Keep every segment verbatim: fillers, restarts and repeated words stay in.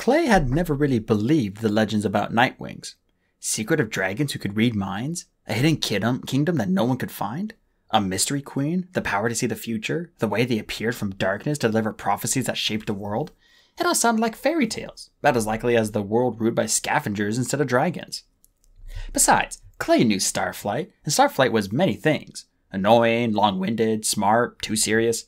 Clay had never really believed the legends about Nightwings. Secret of dragons who could read minds? A hidden kingdom that no one could find? A mystery queen? The power to see the future? The way they appeared from darkness to deliver prophecies that shaped the world? It all sounded like fairy tales, about as likely as the world ruled by scavengers instead of dragons. Besides, Clay knew Starflight, and Starflight was many things. Annoying, long-winded, smart, too serious.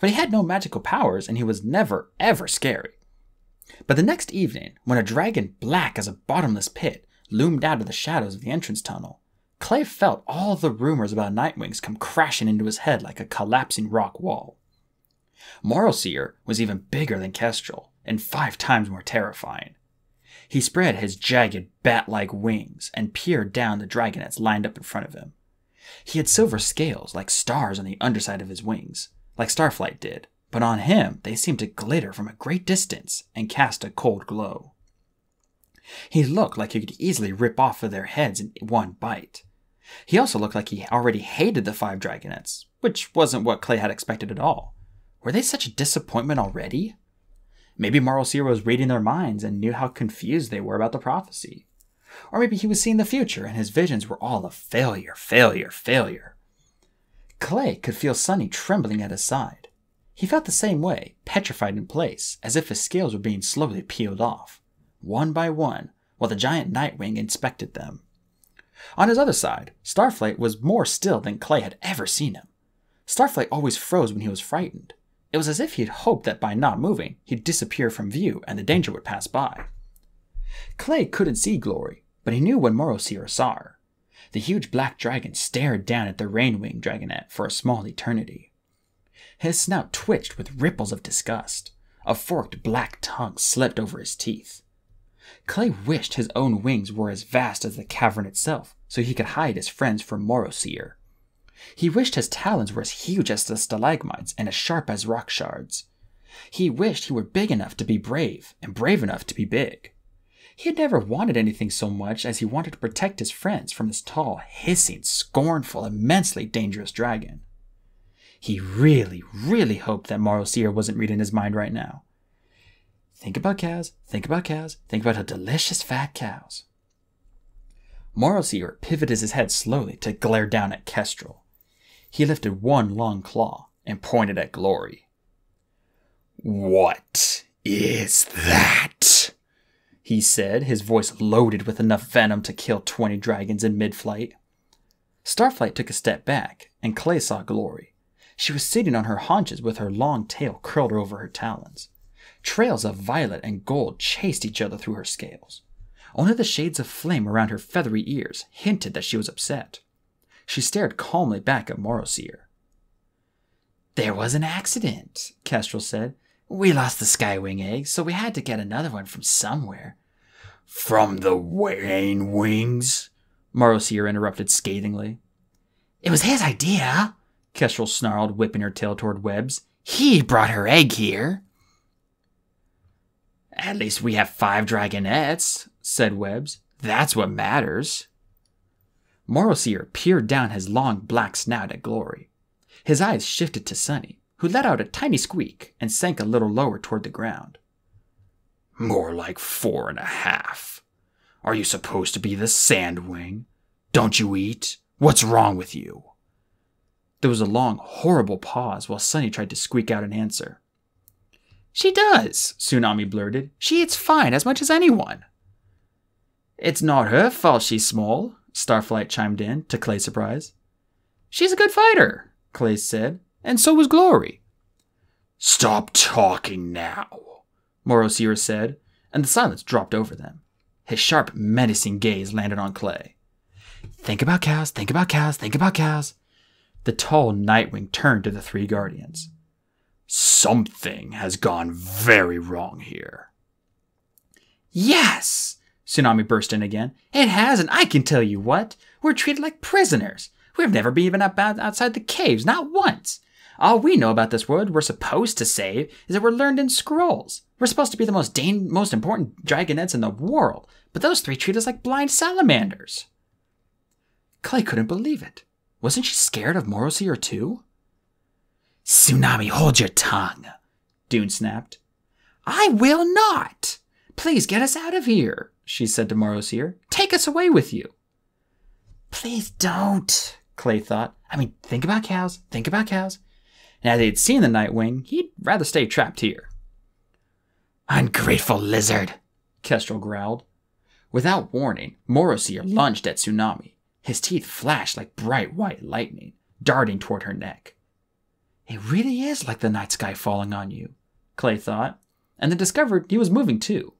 But he had no magical powers, and he was never, ever scary. But the next evening, when a dragon black as a bottomless pit loomed out of the shadows of the entrance tunnel, Clay felt all the rumors about Nightwings come crashing into his head like a collapsing rock wall. Morrowseer was even bigger than Kestrel, and five times more terrifying. He spread his jagged, bat-like wings and peered down the dragonets lined up in front of him. He had silver scales like stars on the underside of his wings, like Starflight did, but on him they seemed to glitter from a great distance and cast a cold glow. He looked like he could easily rip off of their heads in one bite. He also looked like he already hated the five dragonets, which wasn't what Clay had expected at all. Were they such a disappointment already? Maybe Morrowseer was reading their minds and knew how confused they were about the prophecy. Or maybe he was seeing the future and his visions were all of failure, failure, failure. Clay could feel Sunny trembling at his side. He felt the same way, petrified in place, as if his scales were being slowly peeled off, one by one, while the giant Nightwing inspected them. On his other side, Starflight was more still than Clay had ever seen him. Starflight always froze when he was frightened. It was as if he had hoped that by not moving, he'd disappear from view and the danger would pass by. Clay couldn't see Glory, but he knew when Morrowseer saw her. The huge black dragon stared down at the RainWing dragonette for a small eternity. His snout twitched with ripples of disgust. A forked black tongue slipped over his teeth. Clay wished his own wings were as vast as the cavern itself, so he could hide his friends from Morrowseer. He wished his talons were as huge as the stalagmites and as sharp as rock shards. He wished he were big enough to be brave and brave enough to be big. He had never wanted anything so much as he wanted to protect his friends from this tall, hissing, scornful, immensely dangerous dragon. He really, really hoped that Morrowseer wasn't reading his mind right now. Think about cows, think about cows, think about how delicious fat cows. Morrowseer pivoted his head slowly to glare down at Kestrel. He lifted one long claw and pointed at Glory. "What is that?" he said, his voice loaded with enough venom to kill twenty dragons in mid-flight. Starflight took a step back, and Clay saw Glory. She was sitting on her haunches with her long tail curled over her talons. Trails of violet and gold chased each other through her scales. Only the shades of flame around her feathery ears hinted that she was upset. She stared calmly back at Morrowseer. "There was an accident," Kestrel said. "We lost the Skywing egg, so we had to get another one from somewhere." "From the RainWings?" Morrowseer interrupted scathingly. "It was his idea," Kestrel snarled, whipping her tail toward Webs. "He brought her egg here." "At least we have five dragonettes," said Webs. "That's what matters." Morrowseer peered down his long black snout at Glory. His eyes shifted to Sunny, who let out a tiny squeak and sank a little lower toward the ground. "More like four and a half. Are you supposed to be the Sandwing? Don't you eat? What's wrong with you?" There was a long, horrible pause while Sunny tried to squeak out an answer. "She does," Tsunami blurted. "She eats fine, as much as anyone." "It's not her fault she's small," Starflight chimed in, to Clay's surprise. "She's a good fighter," Clay said, "and so was Glory." "Stop talking now," Morrowseer said, and the silence dropped over them. His sharp, menacing gaze landed on Clay. "Think about cows, think about cows, think about cows." The tall Nightwing turned to the three guardians. "Something has gone very wrong here." "Yes!" Tsunami burst in again. "It has, and I can tell you what. We're treated like prisoners. We've never been even up outside the caves, not once. All we know about this world we're supposed to save is that we're learned in scrolls. We're supposed to be the most dang, most important dragonettes in the world, but those three treat us like blind salamanders." Clay couldn't believe it. Wasn't she scared of Morrowseer too? "Tsunami, hold your tongue," Dune snapped. "I will not. Please get us out of here, she said to Morrowseer. Take us away with you. Please don't, Clay thought. I mean, think about cows, think about cows. And as he'd seen the Nightwing, he'd rather stay trapped here. Ungrateful lizard, Kestrel growled. Without warning, Morrowseer lunged at Tsunami. His teeth flashed like bright white lightning, darting toward her neck. It really is like the night sky falling on you, Clay thought, and then discovered he was moving too.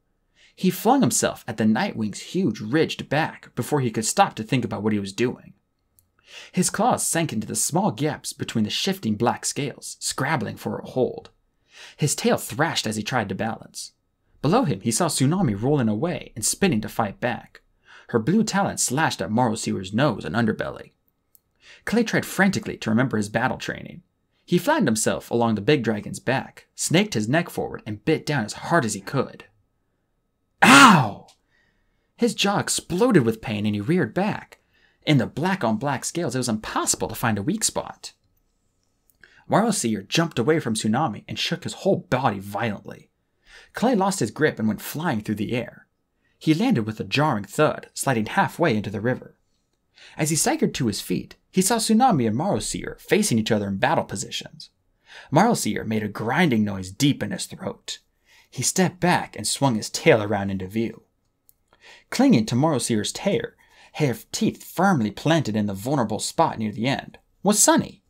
He flung himself at the Nightwing's huge ridged back before he could stop to think about what he was doing. His claws sank into the small gaps between the shifting black scales, scrabbling for a hold. His tail thrashed as he tried to balance. Below him, he saw Tsunami rolling away and spinning to fight back. Her blue talons slashed at Morrowseer's nose and underbelly. Clay tried frantically to remember his battle training. He flattened himself along the big dragon's back, snaked his neck forward, and bit down as hard as he could. Ow! His jaw exploded with pain and he reared back. In the black-on-black scales, it was impossible to find a weak spot. Morrowseer jumped away from Tsunami and shook his whole body violently. Clay lost his grip and went flying through the air. He landed with a jarring thud, sliding halfway into the river. As he staggered to his feet, he saw Tsunami and Morrowseer facing each other in battle positions. Morrowseer made a grinding noise deep in his throat. He stepped back and swung his tail around into view. Clinging to Morrowseer's tail, her teeth firmly planted in the vulnerable spot near the end, was Sunny.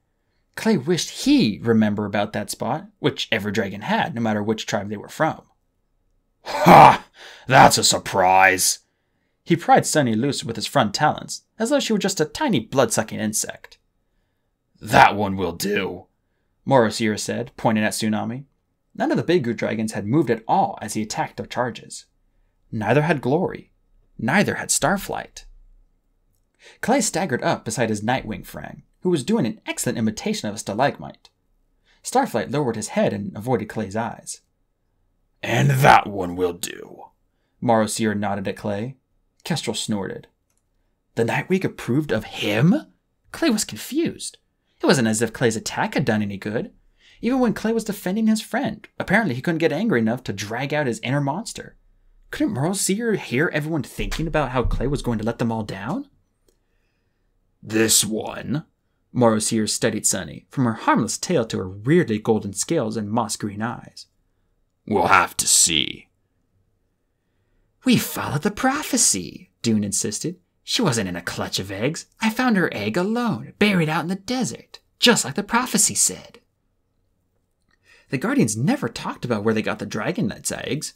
Clay wished he remember about that spot, which every dragon had, no matter which tribe they were from. Ha! That's a surprise! He pried Sunny loose with his front talons, as though she were just a tiny blood-sucking insect. That one will do, Morrowseer said, pointing at Tsunami. None of the big dragons had moved at all as he attacked their charges. Neither had Glory. Neither had Starflight. Clay staggered up beside his Nightwing friend, who was doing an excellent imitation of a stalagmite. Starflight lowered his head and avoided Clay's eyes. And that one will do. Morrowseer nodded at Clay. Kestrel snorted. The Nightwing approved of him? Clay was confused. It wasn't as if Clay's attack had done any good. Even when Clay was defending his friend, apparently he couldn't get angry enough to drag out his inner monster. Couldn't Morrowseer hear everyone thinking about how Clay was going to let them all down? This one. Morrowseer studied Sunny, from her harmless tail to her weirdly golden scales and moss-green eyes. We'll have to see. We followed the prophecy, Dune insisted. She wasn't in a clutch of eggs. I found her egg alone, buried out in the desert, just like the prophecy said. The Guardians never talked about where they got the dragon night's eggs.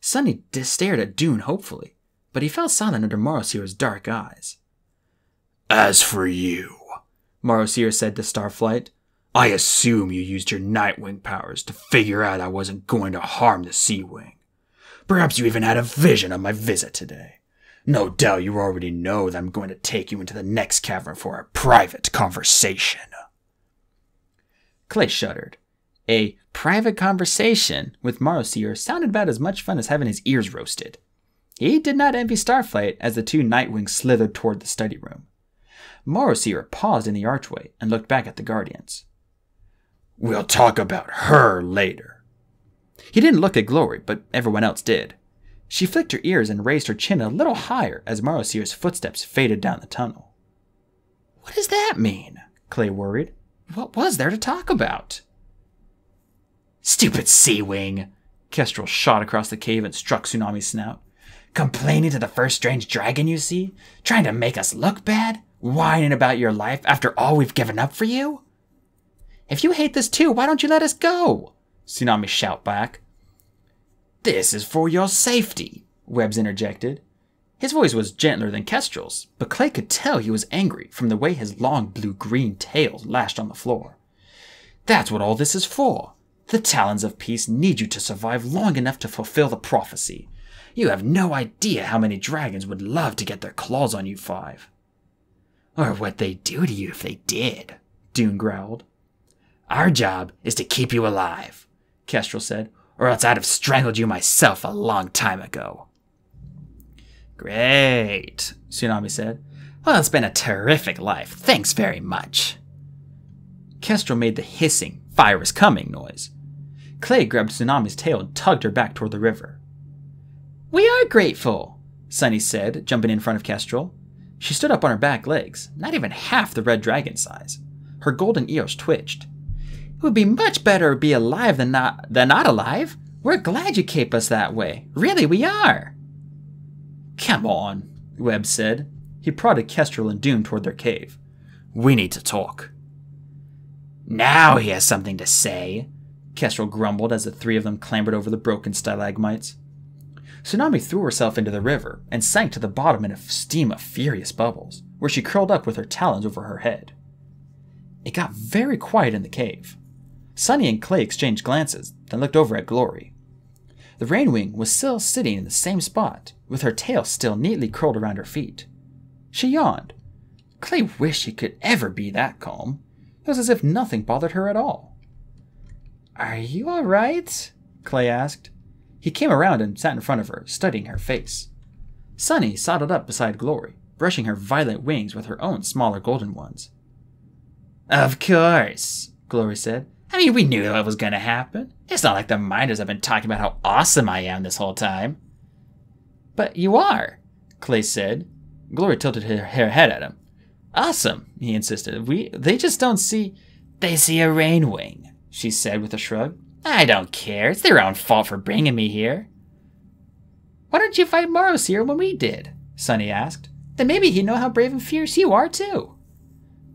Sunny stared at Dune hopefully, but he fell silent under Morrowseer's dark eyes. As for you, Morrowseer said to Starflight, I assume you used your Nightwing powers to figure out I wasn't going to harm the SeaWing. Perhaps you even had a vision of my visit today. No doubt you already know that I'm going to take you into the next cavern for a private conversation. Clay shuddered. A private conversation with Morrowseer sounded about as much fun as having his ears roasted. He did not envy Starflight as the two Nightwings slithered toward the study room. Morrowseer paused in the archway and looked back at the Guardians. We'll talk about her later. He didn't look at Glory, but everyone else did. She flicked her ears and raised her chin a little higher as Morrowseer's footsteps faded down the tunnel. What does that mean? Clay worried. What was there to talk about? Stupid SeaWing! Kestrel shot across the cave and struck Tsunami's snout. Complaining to the first strange dragon you see? Trying to make us look bad? Whining about your life after all we've given up for you? If you hate this too, why don't you let us go? Tsunami shouted back. This is for your safety, Webs interjected. His voice was gentler than Kestrel's, but Clay could tell he was angry from the way his long blue-green tail lashed on the floor. That's what all this is for. The Talons of Peace need you to survive long enough to fulfill the prophecy. You have no idea how many dragons would love to get their claws on you five. Or what they'd do to you if they did, Dune growled. Our job is to keep you alive, Kestrel said, or else I'd have strangled you myself a long time ago. Great, Tsunami said. Well, it's been a terrific life. Thanks very much. Kestrel made the hissing, fire is coming noise. Clay grabbed Tsunami's tail and tugged her back toward the river. are grateful, Sunny said, jumping in front of Kestrel. She stood up on her back legs, not even half the red dragon size. Her golden ears twitched. It would be much better to be alive than not, than not alive. We're glad you keep us that way. Really, we are. Come on, Webs said. He prodded Kestrel and Dune toward their cave. We need to talk. Now he has something to say, Kestrel grumbled as the three of them clambered over the broken stalagmites. Tsunami threw herself into the river and sank to the bottom in a steam of furious bubbles, where she curled up with her talons over her head. It got very quiet in the cave. Sunny and Clay exchanged glances, then looked over at Glory. The Rainwing was still sitting in the same spot, with her tail still neatly curled around her feet. She yawned. Clay wished he could ever be that calm. It was as if nothing bothered her at all. "Are you all right?" Clay asked. He came around and sat in front of her, studying her face. Sunny sidled up beside Glory, brushing her violet wings with her own smaller golden ones. "Of course," Glory said. "I mean, we knew that was going to happen. It's not like the Minders have been talking about how awesome I am this whole time." "But you are," Clay said. Glory tilted her, her head at him. "Awesome," he insisted. "We, they just don't see..." "They see a Rainwing," she said with a shrug. "I don't care. It's their own fault for bringing me here." "Why don't you fight Morrowseer when we did?" Sunny asked. "Then maybe he'd know how brave and fierce you are too."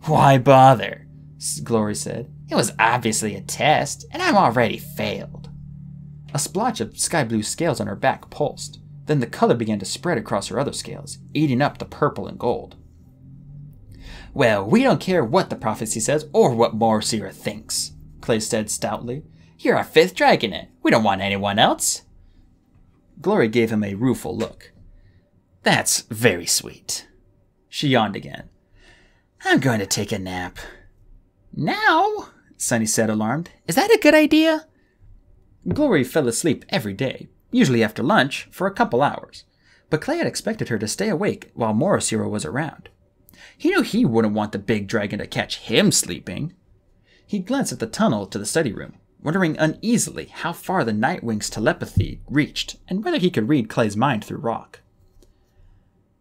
"Why bother?" Glory said. "It was obviously a test, and I'm already failed." A splotch of sky blue scales on her back pulsed. Then the color began to spread across her other scales, eating up the purple and gold. "Well, we don't care what the prophecy says or what Morrowseer thinks," Clay said stoutly. "You're our fifth dragonet. We don't want anyone else." Glory gave him a rueful look. "That's very sweet." She yawned again. "I'm going to take a nap." "Now?" Sunny said, alarmed. "Is that a good idea?" Glory fell asleep every day, usually after lunch, for a couple hours. But Clay had expected her to stay awake while Morrowseer was around. He knew he wouldn't want the big dragon to catch him sleeping. He glanced at the tunnel to the study room, wondering uneasily how far the Nightwing's telepathy reached and whether he could read Clay's mind through rock.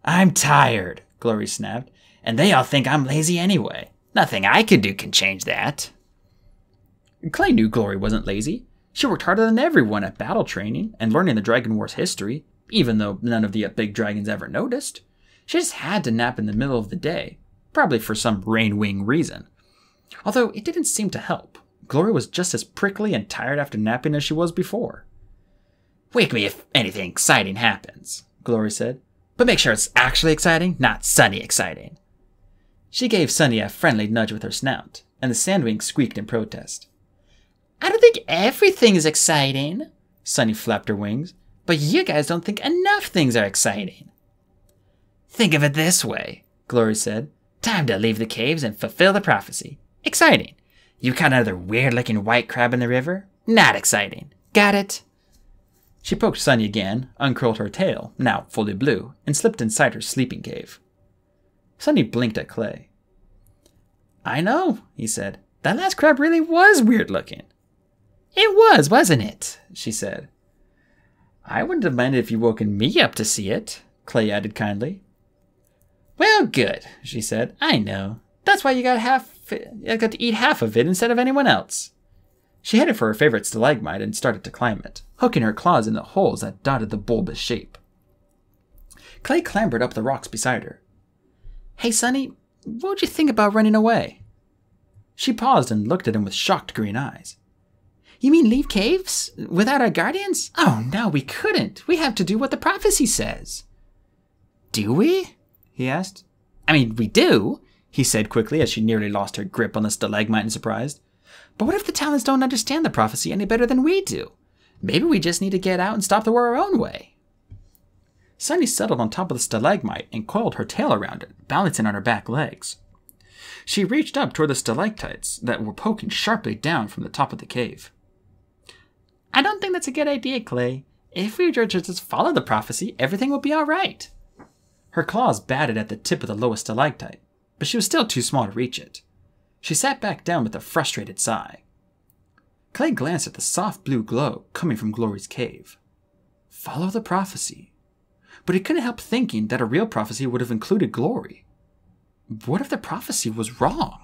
"I'm tired," Glory snapped, "and they all think I'm lazy anyway. Nothing I could do can change that." Clay knew Glory wasn't lazy. She worked harder than everyone at battle training and learning the Dragon Wars history, even though none of the big dragons ever noticed. She just had to nap in the middle of the day, probably for some Rainwing reason. Although it didn't seem to help. Glory was just as prickly and tired after napping as she was before. "Wake me if anything exciting happens," Glory said. "But make sure it's actually exciting, not Sunny exciting." She gave Sunny a friendly nudge with her snout, and the Sandwing squeaked in protest. "I don't think everything is exciting," Sunny flapped her wings, "but you guys don't think enough things are exciting." "Think of it this way," Glory said. "Time to leave the caves and fulfill the prophecy. Exciting. You caught another weird-looking white crab in the river? Not exciting. Got it?" She poked Sunny again, uncurled her tail, now fully blue, and slipped inside her sleeping cave. Sunny blinked at Clay. "I know," he said. "That last crab really was weird-looking." "It was, wasn't it?" she said. "I wouldn't have minded if you woken me up to see it," Clay added kindly. "Well, good," she said. "I know. That's why you got half. I got to eat half of it instead of anyone else." She headed for her favorite stalagmite and started to climb it, hooking her claws in the holes that dotted the bulbous shape. Clay clambered up the rocks beside her. "Hey, Sunny, what'd you think about running away?" She paused and looked at him with shocked green eyes. "You mean leave caves? Without our guardians? Oh, no, we couldn't. We have to do what the prophecy says." "Do we?" he asked. "I mean, we do," he said quickly as she nearly lost her grip on the stalagmite in surprise. "But what if the Talons don't understand the prophecy any better than we do? Maybe we just need to get out and stop the war our own way." Sunny settled on top of the stalagmite and coiled her tail around it, balancing on her back legs. She reached up toward the stalactites that were poking sharply down from the top of the cave. "I don't think that's a good idea, Clay. If we just follow the prophecy, everything will be all right." Her claws batted at the tip of the lowest stalactite, but she was still too small to reach it. She sat back down with a frustrated sigh. Clay glanced at the soft blue glow coming from Glory's cave. Follow the prophecy. but he couldn't help thinking that a real prophecy would have included Glory. What if the prophecy was wrong?